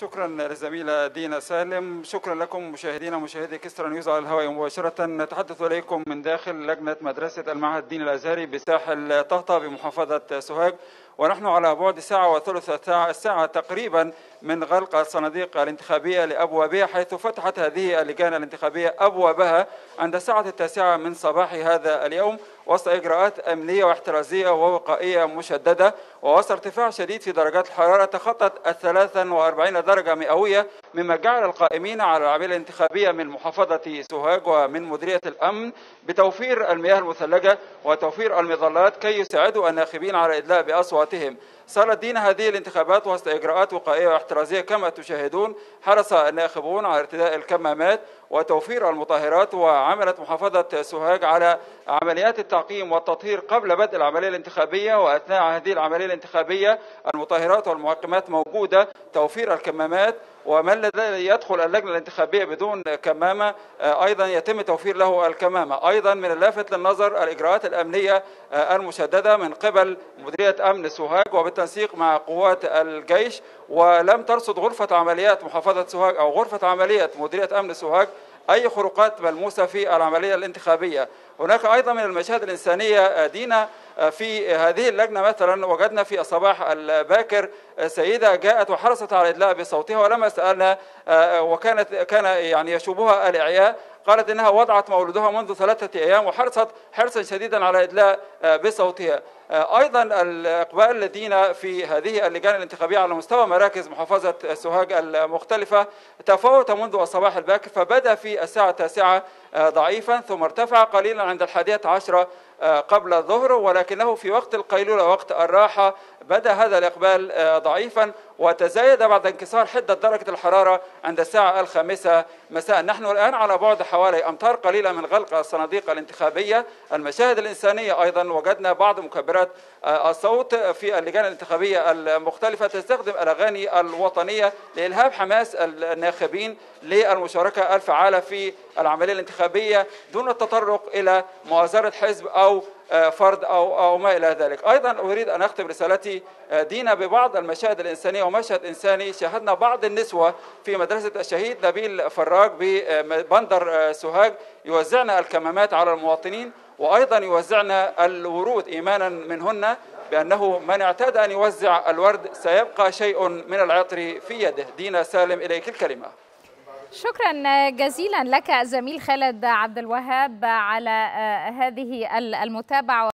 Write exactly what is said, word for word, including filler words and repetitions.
شكرا للزميلة دينا سالم. شكرا لكم مشاهدينا ومشاهدي اكسترا نيوز على الهواء مباشرة. نتحدث اليكم من داخل لجنة مدرسة المعهد الديني الأزهري بساحل طهطة بمحافظة سوهاج، ونحن على بعد ساعة وثلث الساعة تقريبا من غلق الصناديق الانتخابية لأبوابها، حيث فتحت هذه اللجان الانتخابية أبوابها عند الساعة التاسعة من صباح هذا اليوم وسط إجراءات أمنية واحترازية ووقائية مشددة، ووسط ارتفاع شديد في درجات الحرارة تخطت ال ثلاث وأربعين درجة مئوية، مما جعل القائمين على الأعمال الانتخابية من محافظة سوهاج ومن مديرية الأمن بتوفير المياه المثلجة وتوفير المظلات كي يساعدوا الناخبين على إدلاء بأصواتهم. صارت دينا هذه الانتخابات وسط إجراءات وقائية واحترازية كما تشاهدون. حرص الناخبون على ارتداء الكمامات وتوفير المطهرات، وعملت محافظة سوهاج على عمليات التعقيم والتطهير قبل بدء العملية الانتخابية وأثناء هذه العملية الانتخابية. المطهرات والمعقمات موجودة، توفير الكمامات، ومن الذي يدخل اللجنة الانتخابية بدون كمامة أيضا يتم توفير له الكمامة. أيضا من اللافت للنظر الإجراءات الأمنية المشددة من قبل مديرية أمن سوهاج وبالتنسيق مع قوات الجيش، ولم ترصد غرفة عمليات محافظة سوهاج أو غرفة عمليات مديرية أمن سوهاج أي خروقات ملموسة في العملية الانتخابية. هناك أيضا من المشاهد الإنسانية دينا في هذه اللجنة، مثلا وجدنا في الصباح الباكر سيدة جاءت وحرصت على الإدلاء بصوتها، ولما سألنا وكانت كان يعني يشوبها الإعياء قالت إنها وضعت مولودها منذ ثلاثة أيام وحرصت حرصا شديدا على إدلاء بصوتها. أيضا الإقبال لدينا في هذه اللجان الانتخابية على مستوى مراكز محافظة سوهاج المختلفة تفاوت منذ الصباح الباكر، فبدأ في الساعة التاسعة ضعيفا ثم ارتفع قليلا عند الحادية عشرة قبل الظهر، ولكنه في وقت القيلولة وقت الراحة بدأ هذا الإقبال ضعيفا وتزايد بعد انكسار حدة درجة الحرارة عند الساعة الخامسة مساء. نحن الآن على بعد حوالي أمتار قليلة من غلق الصناديق الانتخابية. المشاهد الإنسانية أيضا وجدنا بعض مكبرات الصوت في اللجان الانتخابية المختلفة تستخدم الأغاني الوطنية لإلهاب حماس الناخبين للمشاركة الفعالة في العملية الانتخابية دون التطرق إلى مؤازرة حزب أو فرد أو أو ما إلى ذلك. أيضا أريد أن أختم رسالتي دينا ببعض المشاهد الإنسانية، ومشهد إنساني شاهدنا بعض النسوة في مدرسة الشهيد نبيل فراج ببندر سوهاج يوزعن الكمامات على المواطنين، وأيضا يوزعن الورود إيمانا منهن بأنه من اعتاد أن يوزع الورد سيبقى شيء من العطر في يده. دينا سالم إليك الكلمة. شكرا جزيلا لك زميل خالد عبد الوهاب على هذه المتابعة.